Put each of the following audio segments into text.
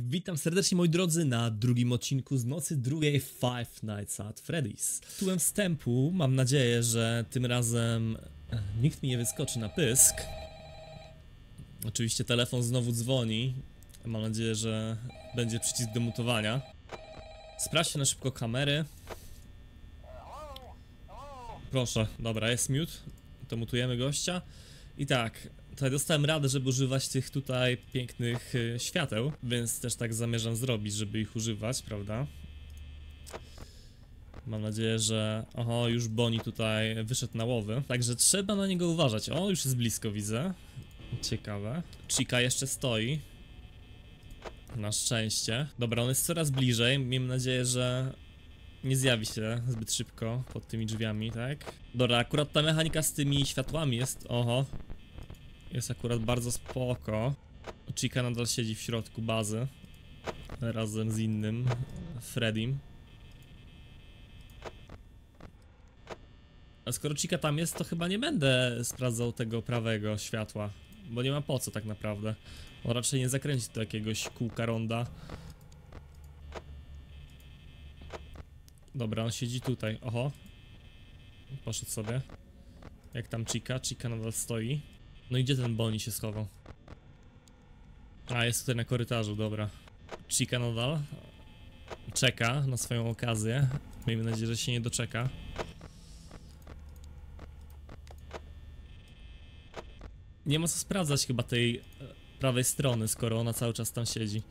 Witam serdecznie moi drodzy na drugim odcinku z nocy drugiej Five Nights at Freddy's. Tytułem wstępu mam nadzieję, że tym razem nikt mi nie wyskoczy na pysk. Oczywiście telefon znowu dzwoni. Mam nadzieję, że będzie przycisk do mutowania. Sprawdźcie na szybko kamery. Proszę, dobra, jest mute. To mutujemy gościa. I tak, tutaj dostałem radę, żeby używać tych tutaj pięknych świateł, więc też tak zamierzam zrobić, żeby ich używać, prawda? Mam nadzieję, że... Oho, już Bonnie tutaj wyszedł na łowy, także trzeba na niego uważać. O, już jest blisko, widzę. Ciekawe. Chica jeszcze stoi. Na szczęście. Dobra, on jest coraz bliżej, miejmy nadzieję, że... nie zjawi się zbyt szybko pod tymi drzwiami, tak? Dobra, akurat ta mechanika z tymi światłami jest, oho, jest akurat bardzo spoko. Chica nadal siedzi w środku bazy razem z innym Freddym. A skoro Chica tam jest, to chyba nie będę sprawdzał tego prawego światła, bo nie ma po co tak naprawdę. On raczej nie zakręci do jakiegoś kółka ronda. Dobra, on siedzi tutaj, oho. Poszedł sobie. Jak tam Chica? Chica nadal stoi. No i gdzie ten Bonnie się schował? A, jest tutaj na korytarzu, dobra. Chica nadal czeka na swoją okazję. Miejmy nadzieję, że się nie doczeka. Nie ma co sprawdzać chyba tej prawej strony, skoro ona cały czas tam siedzi.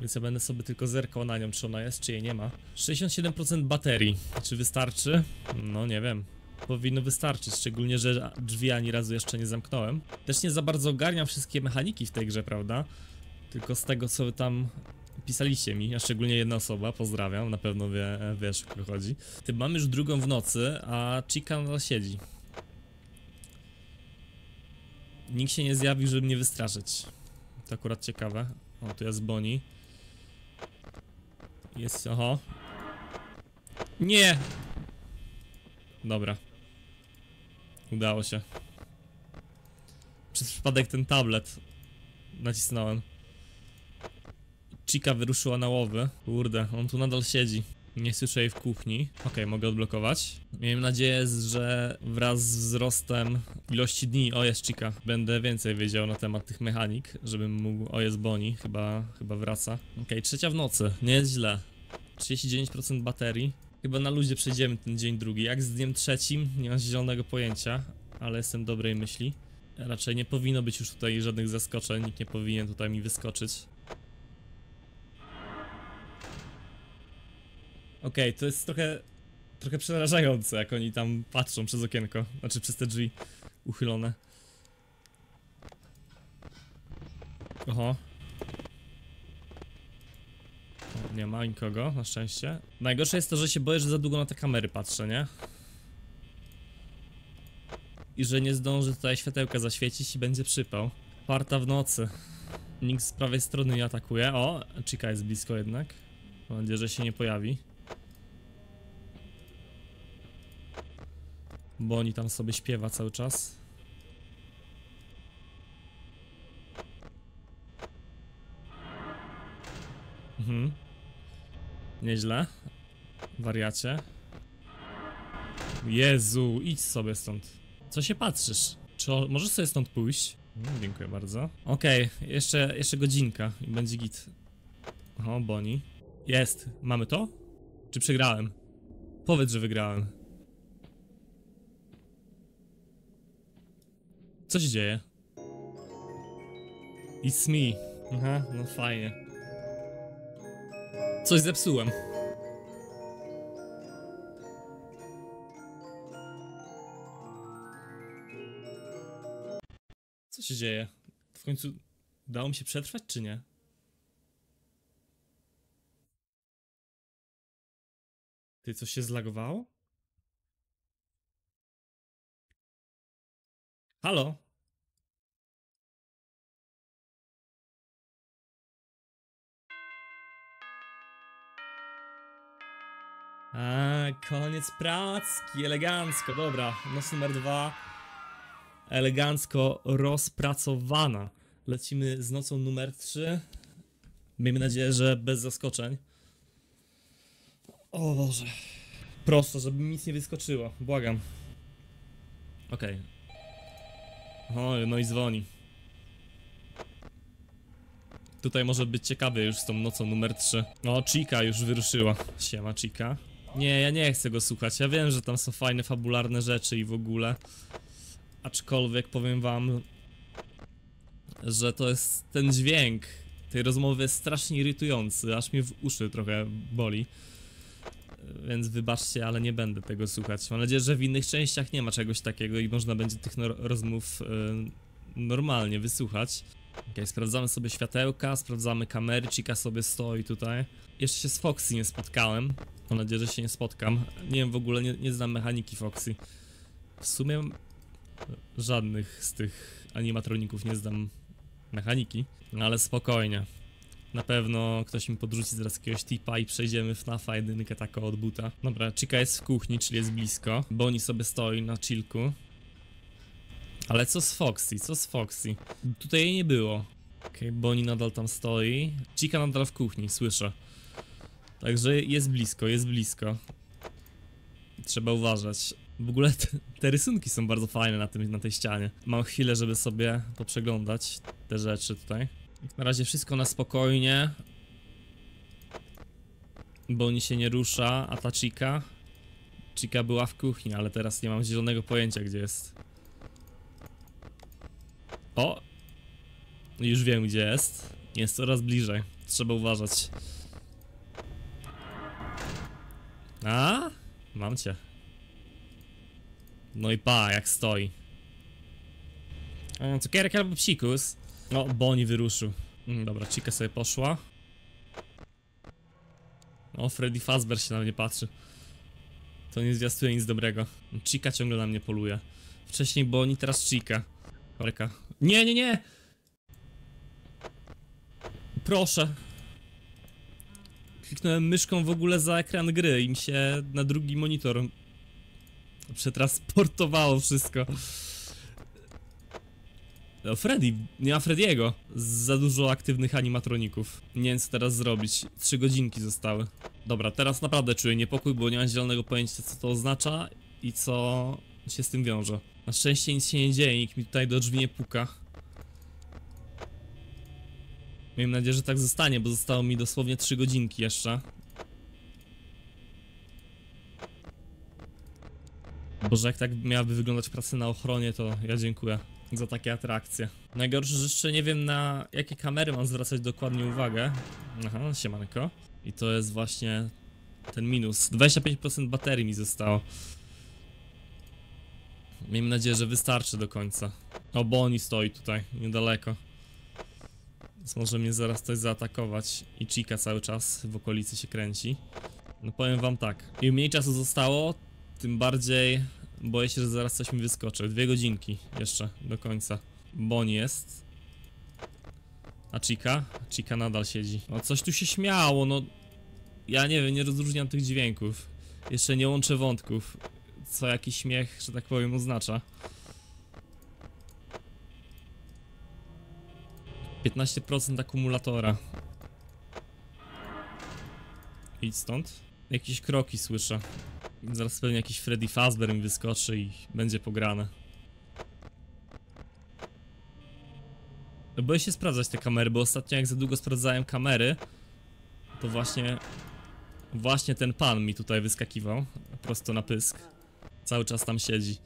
Więc ja będę sobie tylko zerkał na nią, czy ona jest, czy jej nie ma. 67% baterii. Czy wystarczy? No nie wiem. Powinno wystarczyć, szczególnie, że drzwi ani razu jeszcze nie zamknąłem. Też nie za bardzo ogarniam wszystkie mechaniki w tej grze, prawda? Tylko z tego, co wy tam pisaliście mi, a szczególnie jedna osoba, pozdrawiam, na pewno wiesz, o co chodzi. Ty, mam już drugą w nocy, a Chica nadal siedzi. Nikt się nie zjawił, żeby mnie wystraszyć. To akurat ciekawe. O, tu jest Bonnie. Jest, oho. Nie! Dobra. Udało się. Przez przypadek ten tablet nacisnąłem. Chica wyruszyła na łowy. Kurde, on tu nadal siedzi. Nie słyszę jej w kuchni. Okej, mogę odblokować. Miejmy nadzieję, że wraz z wzrostem ilości dni, o jest Chica, będę więcej wiedział na temat tych mechanik, żebym mógł, o jest Bonnie, chyba wraca. Okej, trzecia w nocy, nie jest źle. 39% baterii. Chyba na luzie przejdziemy ten dzień drugi, jak z dniem trzecim, nie mam zielonego pojęcia, ale jestem dobrej myśli. Raczej nie powinno być już tutaj żadnych zaskoczeń, nikt nie powinien tutaj mi wyskoczyć. Okej, to jest trochę przerażające, jak oni tam patrzą przez okienko, znaczy przez te drzwi uchylone. Oho. O, nie ma nikogo, na szczęście. Najgorsze jest to, że się boję, że za długo na te kamery patrzę, nie? I że nie zdążę tutaj światełka zaświecić i będzie przypał. Parta w nocy. Nikt z prawej strony nie atakuje. O, Chica jest blisko jednak. Mam nadzieję, że się nie pojawi. Bonnie tam sobie śpiewa cały czas. Mhm. Nieźle. Wariacie. Jezu, idź sobie stąd. Co się patrzysz? Czy możesz sobie stąd pójść? Dziękuję bardzo. Okej, jeszcze godzinka i będzie git. O, Bonnie. Jest. Mamy to? Czy przegrałem? Powiedz, że wygrałem. Co się dzieje? It's me. Aha, no fajnie. Coś zepsułem. Co się dzieje? W końcu udało mi się przetrwać, czy nie? Ty, coś się zlagowało? Halo? A, koniec pracki, elegancko, dobra, noc numer 2. Elegancko rozpracowana. Lecimy z nocą numer 3. Miejmy nadzieję, że bez zaskoczeń. O Boże. Prosto, żeby mi nic nie wyskoczyło. Błagam. Okej. O, no i dzwoni. Tutaj może być ciekawy już z tą nocą numer 3. O, Chica już wyruszyła. Siema, Chica. Nie, ja nie chcę go słuchać. Ja wiem, że tam są fajne, fabularne rzeczy i w ogóle. Aczkolwiek powiem wam, że to jest ten dźwięk tej rozmowy jest strasznie irytujący, aż mnie w uszy trochę boli. Więc wybaczcie, ale nie będę tego słuchać. Mam nadzieję, że w innych częściach nie ma czegoś takiego i można będzie tych rozmów normalnie wysłuchać. Okej, sprawdzamy sobie światełka, sprawdzamy kamery, Chica sobie stoi tutaj. Jeszcze się z Foxy nie spotkałem. Mam nadzieję, że się nie spotkam. Nie wiem, w ogóle nie znam mechaniki Foxy. W sumie żadnych z tych animatroników nie znam mechaniki. Ale spokojnie. Na pewno ktoś mi podrzuci zaraz jakiegoś tipa i przejdziemy w FNAF-a jedynkę taką od buta. Dobra, Chica jest w kuchni, czyli jest blisko. Bonnie sobie stoi na chillku. Ale co z Foxy? Co z Foxy? Tutaj jej nie było. Okej, Bonnie nadal tam stoi. Chica nadal w kuchni, słyszę. Także jest blisko, jest blisko. Trzeba uważać. W ogóle te rysunki są bardzo fajne na tej ścianie. Mam chwilę, żeby sobie poprzeglądać te rzeczy tutaj. Na razie wszystko na spokojnie. Bonnie się nie rusza, a ta Chica... Chica była w kuchni, ale teraz nie mam zielonego pojęcia, gdzie jest. O! Już wiem, gdzie jest. Jest coraz bliżej. Trzeba uważać. A? Mam cię. No i pa, jak stoi. Cukierek albo psikus. No, Bonnie wyruszył. Dobra, Chica sobie poszła. O, Freddy Fazbear się na mnie patrzy. To nie zwiastuje nic dobrego. Chica ciągle na mnie poluje. Wcześniej Bonnie, teraz Chica. Koreka. Nie, nie, nie! Proszę. Kliknąłem myszką w ogóle za ekran gry i mi się na drugi monitor przetransportowało wszystko. No Freddy, nie ma Freddy'ego. Za dużo aktywnych animatroników. Nie wiem co teraz zrobić, 3 godzinki zostały. Dobra, teraz naprawdę czuję niepokój, bo nie mam zielonego pojęcia co to oznacza i co się z tym wiąże. Na szczęście nic się nie dzieje, nikt mi tutaj do drzwi nie puka. Miejam nadzieję, że tak zostanie, bo zostało mi dosłownie 3 godzinki jeszcze. Boże, jak tak miałaby wyglądać praca na ochronie, to ja dziękuję za takie atrakcje. Najgorsze, że jeszcze nie wiem na jakie kamery mam zwracać dokładnie uwagę. Aha, siemanko. I to jest właśnie ten minus. 25% baterii mi zostało. Miejmy nadzieję, że wystarczy do końca. O, Bonnie stoi tutaj, niedaleko. Więc może mnie zaraz coś zaatakować. I Chica cały czas w okolicy się kręci. No powiem wam tak, im mniej czasu zostało, tym bardziej boję się, że zaraz coś mi wyskoczy. 2 godzinki jeszcze do końca. Bonnie jest. A Chica? Chica nadal siedzi. O, coś tu się śmiało, no. Ja nie wiem, nie rozróżniam tych dźwięków. Jeszcze nie łączę wątków. Co jakiś śmiech, że tak powiem, oznacza. 15% akumulatora. Idź stąd. Jakieś kroki słyszę. Zaraz pewnie jakiś Freddy Fazbear mi wyskoczy i będzie pograne. Boję się sprawdzać te kamery, bo ostatnio jak za długo sprawdzałem kamery, to właśnie ten pan mi tutaj wyskakiwał prosto na pysk. Cały czas tam siedzi.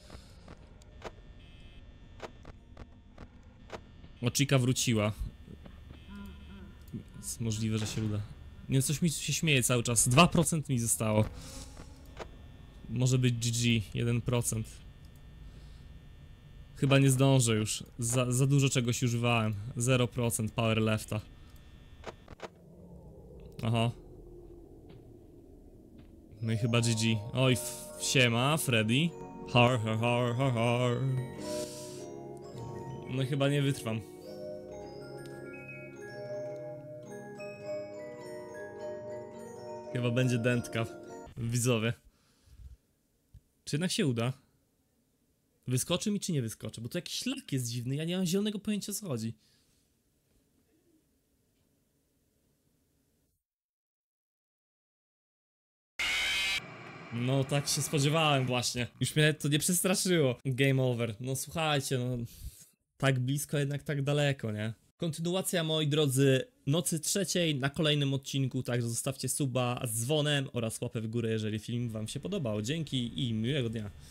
O, Chica wróciła. Jest możliwe, że się uda. Nie, coś mi się śmieje cały czas. 2% mi zostało. Może być GG, 1%. Chyba nie zdążę już. Za dużo czegoś używałem. 0% power lefta. Aha. No i chyba GG. Oj, siema, Freddy. Har, har, har, har, har. No i chyba nie wytrwam. Chyba będzie dętka, widzowie. Czy jednak się uda? Wyskoczy mi czy nie wyskoczy? Bo to jakiś szlak jest dziwny, ja nie mam zielonego pojęcia co chodzi. No tak się spodziewałem właśnie. Już mnie to nie przestraszyło. Game over. No słuchajcie, no tak blisko, jednak tak daleko, nie? Kontynuacja, moi drodzy, nocy trzeciej na kolejnym odcinku, także zostawcie suba z dzwonem oraz łapę w górę, jeżeli film wam się podobał. Dzięki i miłego dnia.